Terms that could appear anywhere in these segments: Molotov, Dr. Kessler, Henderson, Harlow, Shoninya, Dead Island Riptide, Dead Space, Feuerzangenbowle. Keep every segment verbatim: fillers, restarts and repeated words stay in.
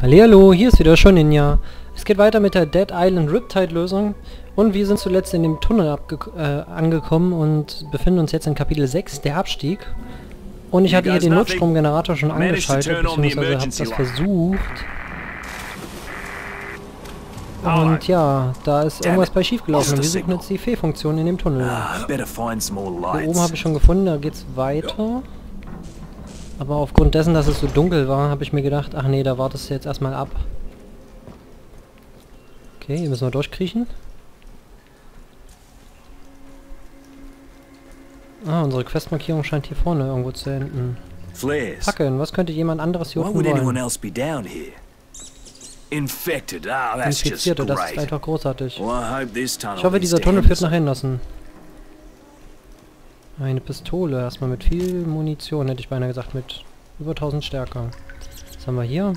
Hallihallo, hier ist wieder Shoninya. Es geht weiter mit der Dead Island Riptide Lösung und wir sind zuletzt in dem Tunnel äh, angekommen und befinden uns jetzt in Kapitel sechs, der Abstieg. Und ich hatte hier den Notstromgenerator schon angeschaltet, beziehungsweise habe das versucht. Und ja, da ist irgendwas bei schiefgelaufen und wir suchen jetzt die Fehlfunktion in dem Tunnel. Hier oben habe ich schon gefunden, da geht's weiter. Aber aufgrund dessen, dass es so dunkel war, habe ich mir gedacht, ach nee, da wartest du jetzt erstmal ab. Okay, hier müssen wir durchkriechen. Ah, unsere Questmarkierung scheint hier vorne irgendwo zu enden. Packen, was könnte jemand anderes hier oben wollen? Infizierte, das ist einfach großartig. Ich hoffe, dieser Tunnel führt nach Henderson. Eine Pistole, erstmal mit viel Munition, hätte ich beinahe gesagt, mit über tausend Stärke. Was haben wir hier?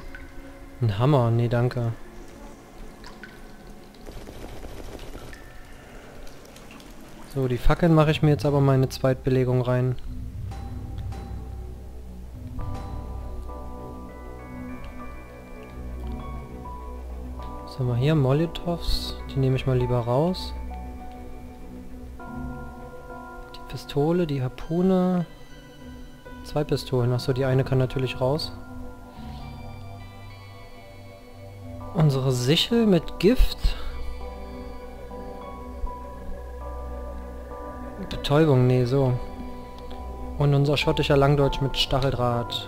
Ein Hammer, nee, danke. So, die Fackeln mache ich mir jetzt aber meine Zweitbelegung rein. Was haben wir hier? Molotovs, die nehme ich mal lieber raus. Pistole, die Harpune. Zwei Pistolen. Achso, die eine kann natürlich raus. Unsere Sichel mit Gift. Betäubung, nee, so. Und unser schottischer Langdeutsch mit Stacheldraht.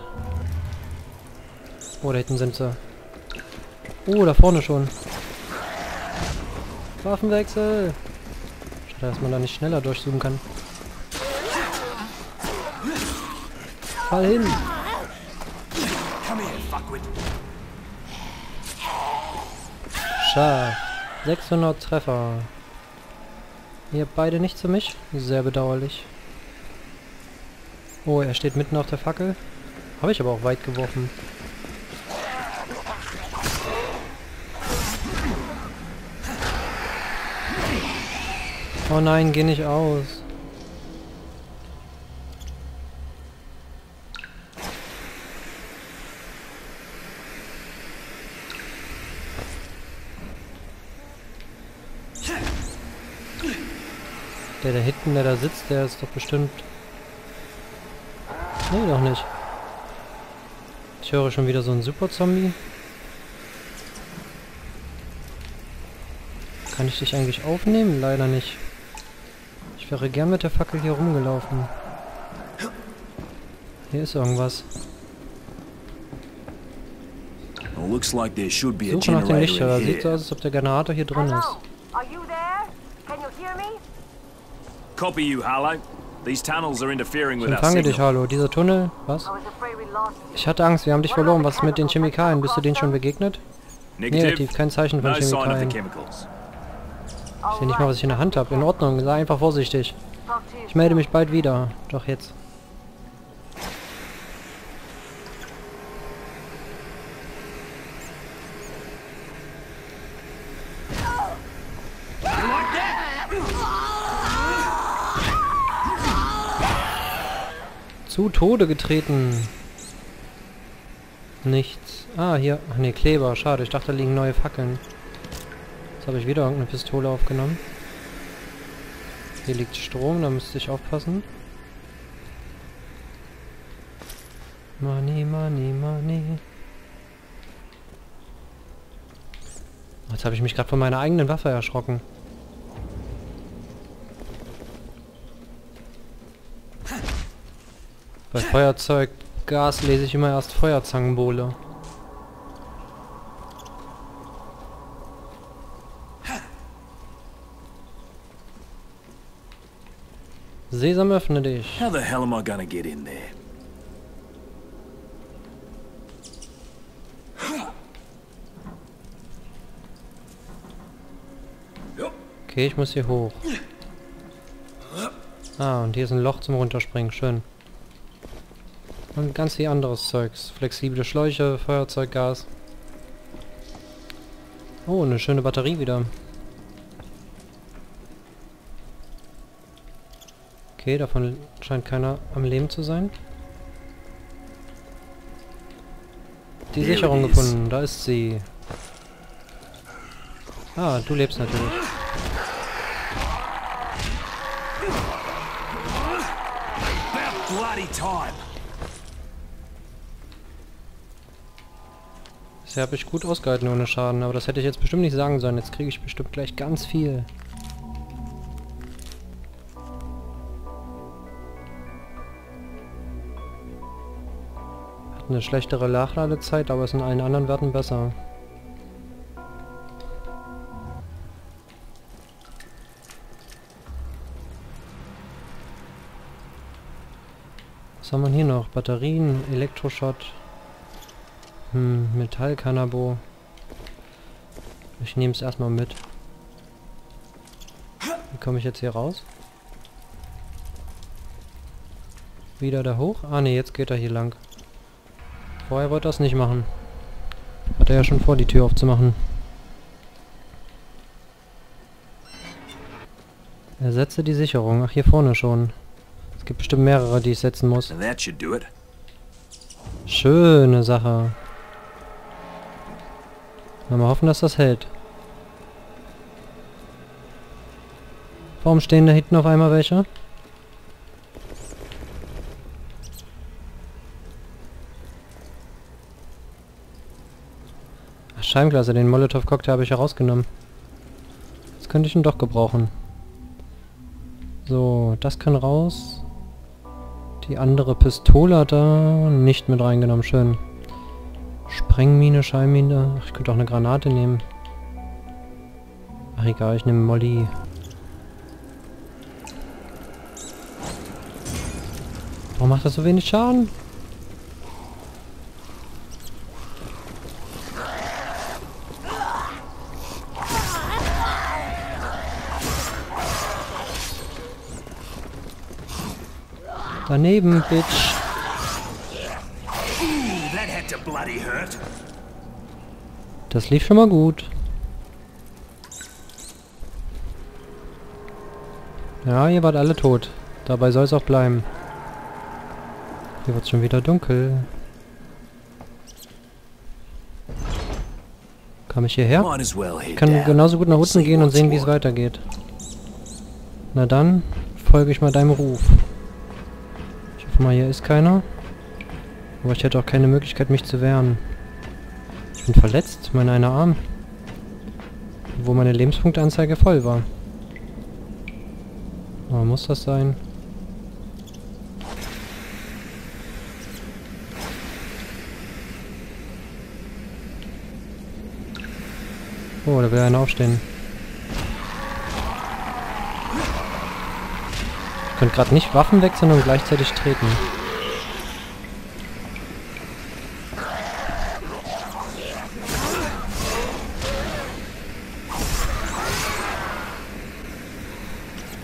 Oh, da hinten sind sie. Oh, da vorne schon. Waffenwechsel. Schade, dass man da nicht schneller durchzoomen kann. Fall hin. Schade. sechshundert Treffer. Ihr habt beide nichts für mich? Sehr bedauerlich. Oh, er steht mitten auf der Fackel. Habe ich aber auch weit geworfen. Oh nein, geh nicht aus. Der da hinten, der da sitzt, der ist doch bestimmt... Nee, doch nicht. Ich höre schon wieder so einen Super-Zombie. Kann ich dich eigentlich aufnehmen? Leider nicht. Ich wäre gern mit der Fackel hier rumgelaufen. Hier ist irgendwas. Suche nach dem Lichter. Sieht so aus, als ob der Generator hier drin ist. Copy you, Harlow. These tunnels are interfering with us. Empfange dich, Harlow. Dieser Tunnel, was? Ich hatte Angst, wir haben dich verloren. Was ist mit den Chemikalien? Bist du denen schon begegnet? Negativ, kein Zeichen von Chemikalien. Ich sehe nicht mal, was ich in der Hand habe. In Ordnung, sei einfach vorsichtig. Ich melde mich bald wieder. Doch jetzt. Zu Tode getreten. Nichts. Ah, hier. Ach ne, Kleber. Schade. Ich dachte, da liegen neue Fackeln. Jetzt habe ich wieder irgendeine Pistole aufgenommen. Hier liegt Strom. Da müsste ich aufpassen. Money, money, money. Jetzt habe ich mich gerade von meiner eigenen Waffe erschrocken. Bei Feuerzeuggas lese ich immer erst Feuerzangenbowle. Sesam, öffne dich. How the hell am I gonna get in there? Okay, ich muss hier hoch. Ah, und hier ist ein Loch zum Runterspringen. Schön. Und ganz viel anderes Zeugs. Flexible Schläuche, Feuerzeuggas. Oh, eine schöne Batterie wieder. Okay, davon scheint keiner am Leben zu sein. die Sicherung gefunden. Da ist sie. Ah, du lebst natürlich. Das habe ich gut ausgehalten ohne Schaden, aber das hätte ich jetzt bestimmt nicht sagen sollen. Jetzt kriege ich bestimmt gleich ganz viel. Hat eine schlechtere Nachladezeit, aber ist in allen anderen Werten besser. Was haben wir hier noch? Batterien, Elektroschott. Hm, Metallkannabo. Ich nehme es erstmal mit. Wie komme ich jetzt hier raus? Wieder da hoch? Ah ne, jetzt geht er hier lang. Vorher wollte er es nicht machen. Hat er ja schon vor, die Tür aufzumachen. Ersetze die Sicherung. Ach, hier vorne schon. Es gibt bestimmt mehrere, die ich setzen muss. Schöne Sache. Na, mal hoffen, dass das hält. Warum stehen da hinten auf einmal welche? Ach, Scheibenklasse, den Molotow-Cocktail habe ich ja rausgenommen. Jetzt könnte ich ihn doch gebrauchen. So, das kann raus. Die andere Pistole hat da nicht mit reingenommen, schön. Sprengmine, Schallmine. Ach, ich könnte auch eine Granate nehmen. Ach egal, ich nehme Molly. Warum macht das so wenig Schaden? Daneben, Bitch. Das lief schon mal gut. Ja, ihr wart alle tot. Dabei soll es auch bleiben. Hier wird es schon wieder dunkel. Kam ich hierher? Ich kann genauso gut nach unten gehen und sehen, wie es weitergeht. Na dann, folge ich mal deinem Ruf. Ich hoffe mal, hier ist keiner. Aber ich hätte auch keine Möglichkeit, mich zu wehren. Ich bin verletzt, mein einer Arm. Wo meine Lebenspunkteanzeige voll war. Aber muss das sein? Oh, da will einer aufstehen. Ich könnte gerade nicht Waffen wechseln und gleichzeitig treten.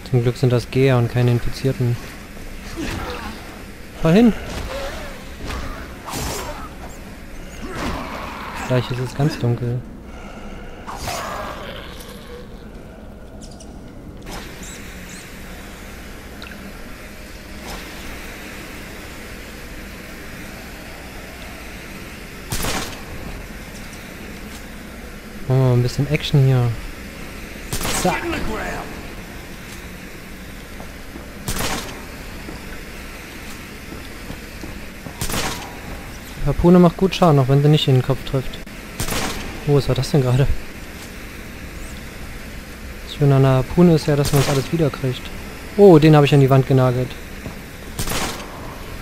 Zum Glück sind das Geher und keine Infizierten. Fahr hin! Gleich ist es ganz dunkel. Oh, ein bisschen Action hier. Zack! Harpune macht gut Schaden, auch wenn sie nicht in den Kopf trifft. Oh, was war das denn gerade? Das Schöne an der Harpune ist ja, dass man das alles wiederkriegt. Oh, den habe ich an die Wand genagelt.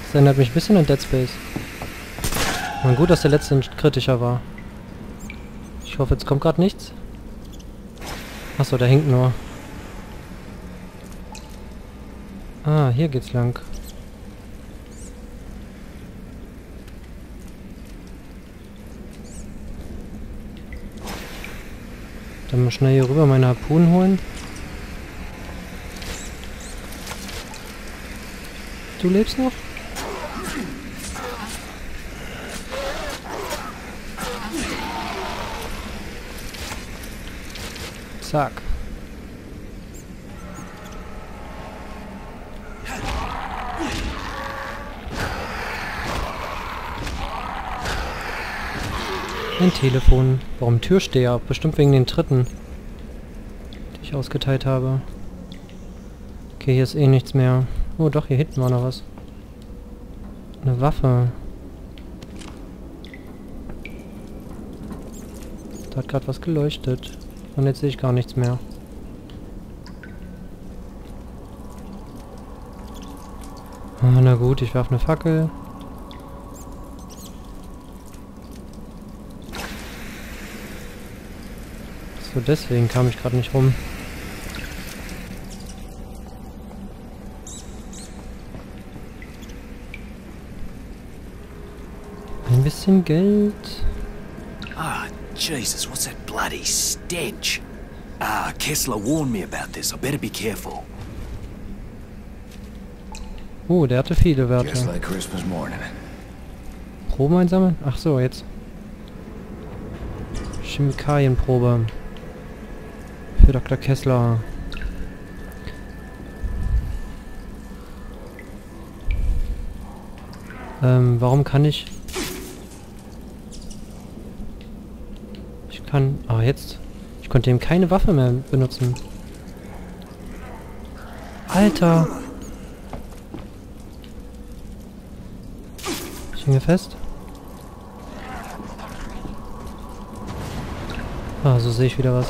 Das erinnert mich ein bisschen an Dead Space. Na gut, dass der letzte ein kritischer war. Ich hoffe, jetzt kommt gerade nichts. Achso, der hängt nur. Ah, hier geht's lang. Dann mal schnell hier rüber meine Harpunen holen. Du lebst noch? Zack. Ein Telefon. Warum Türsteher? Bestimmt wegen den Dritten, die ich ausgeteilt habe. Okay, hier ist eh nichts mehr. Oh doch, hier hinten war noch was. Eine Waffe. Da hat gerade was geleuchtet. Und jetzt sehe ich gar nichts mehr. Oh, na gut, ich werfe eine Fackel. So, deswegen kam ich gerade nicht rum. Ein bisschen Geld. Ah, Jesus, what's that bloody stench? Ah, Kessler warned me about this. I better be careful. Oh, der hatte viele Werte. Proben einsammeln? Ach so, jetzt. Chemikalienprobe. Für Doktor Kessler. Ähm, warum kann ich... Ich kann... Ah, jetzt. Ich konnte eben keine Waffe mehr benutzen. Alter! Mir fest. Ah, so sehe ich wieder was.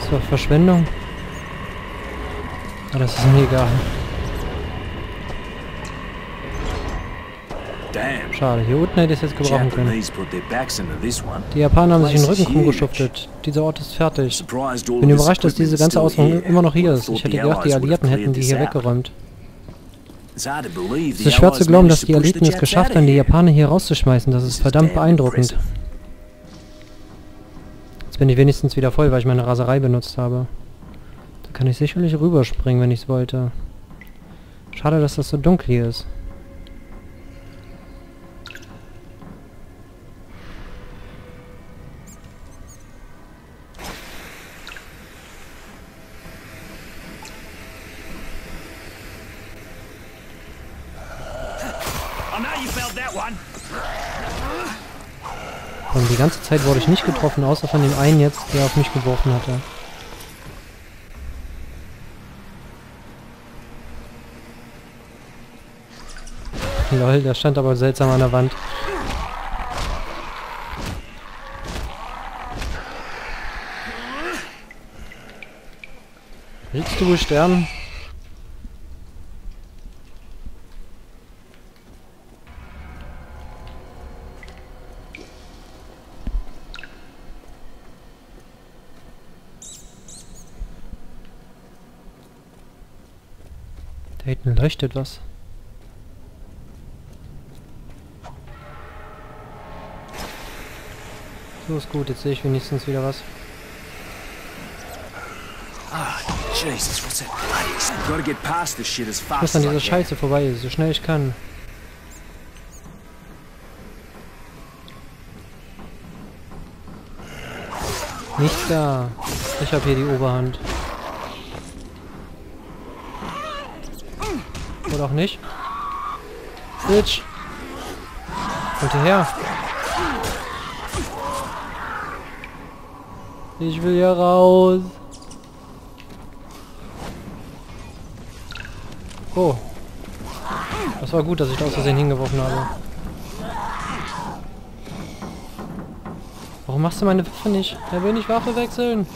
Das war Verschwendung. Aber das ist mir egal. Schade, hier unten hätte ich es jetzt gebrauchen können. Die Japaner haben sich in den Rücken rumgeschuftet. Dieser Ort ist fertig. Bin überrascht, dass diese ganze Ausrüstung immer noch hier ist. Ich hätte gedacht, die Alliierten hätten die hier weggeräumt. Es ist schwer zu glauben, dass die Alliierten es geschafft haben, die Japaner hier rauszuschmeißen. Das ist verdammt beeindruckend. Jetzt bin ich wenigstens wieder voll, weil ich meine Raserei benutzt habe. Da kann ich sicherlich rüberspringen, wenn ich es wollte. Schade, dass das so dunkel hier ist. Und die ganze Zeit wurde ich nicht getroffen, außer von dem einen jetzt, der auf mich geworfen hatte. Lol, der stand aber seltsam an der Wand. Willst du wohl sterben? Da hinten leuchtet was. So ist gut, jetzt sehe ich wenigstens wieder was. Ich muss an dieser Scheiße vorbei, so schnell ich kann. Nicht da. Ich habe hier die Oberhand. Oder auch nicht. Bitch! Kommt hierher! Ich will hier raus! Oh! Das war gut, dass ich da aus Versehen hingeworfen habe. Warum machst du meine Waffe nicht? Er will nicht Waffe wechseln!